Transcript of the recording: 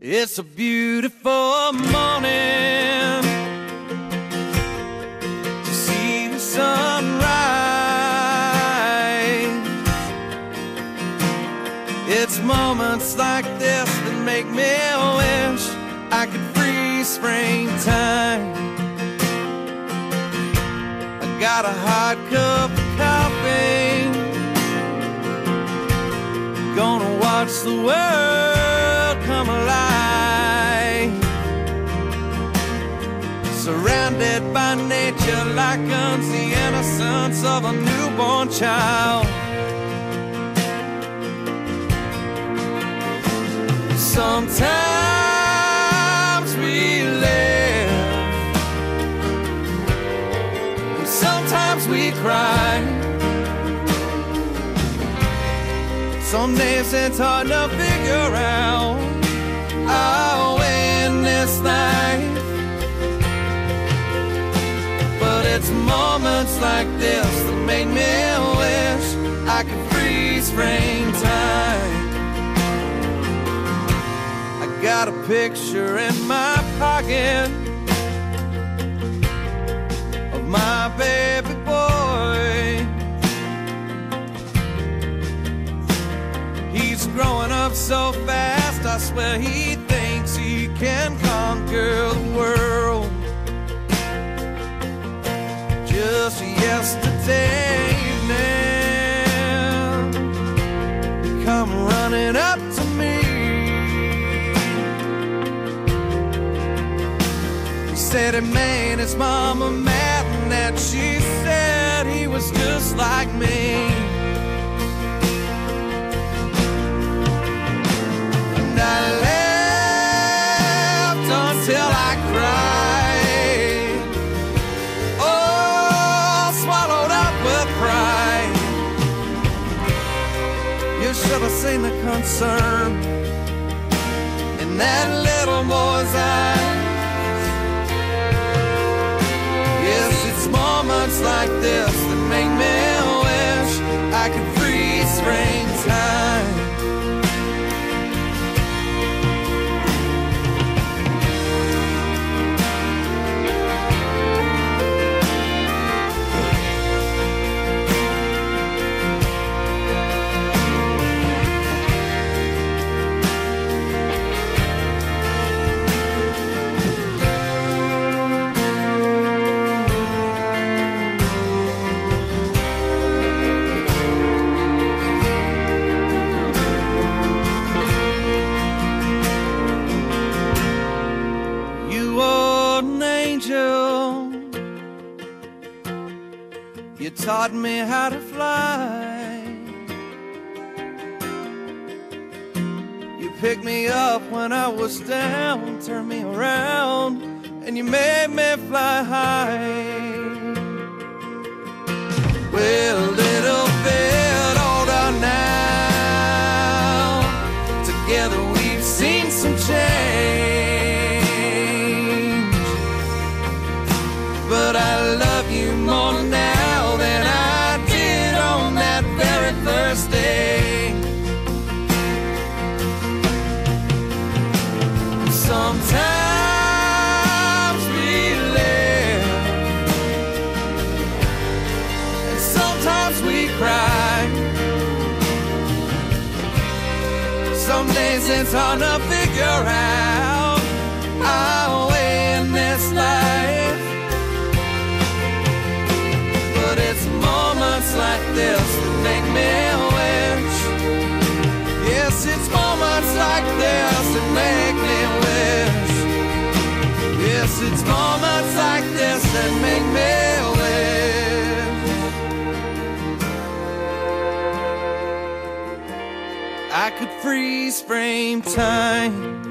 It's a beautiful morning to see the sunrise. It's moments like this that make me wish I could freeze springtime. I got a hot cup of coffee, gonna watch the world come alive. Surrounded by nature like lichens, the innocence of a newborn child. Sometimes we laugh, sometimes we cry. Some days it's hard to figure out our way in this life. It's moments like this that make me wish I could freeze springtime. I got a picture in my pocket of my baby boy. He's growing up so fast, I swear he thinks he can conquer the world. Just yesterday evening, come running up to me. He said it made his mama mad, and that she said he was just like me. And I laughed until I cried. Should have seen the concern in that little boy's eyes. Yes, it's moments like this that make me wish I could freeze springtime. You taught me how to fly. You picked me up when I was down, turned me around, and you made me fly high. Well, a little bit older now, together we've seen some change. But I love you more now Thursday. Sometimes we laugh, and sometimes we cry. Some days it's hard to figure out our way in this life. But it's moments like this that make me. It's moments like this that make me wish. Yes, it's moments like this that make me wish I could freeze frame time.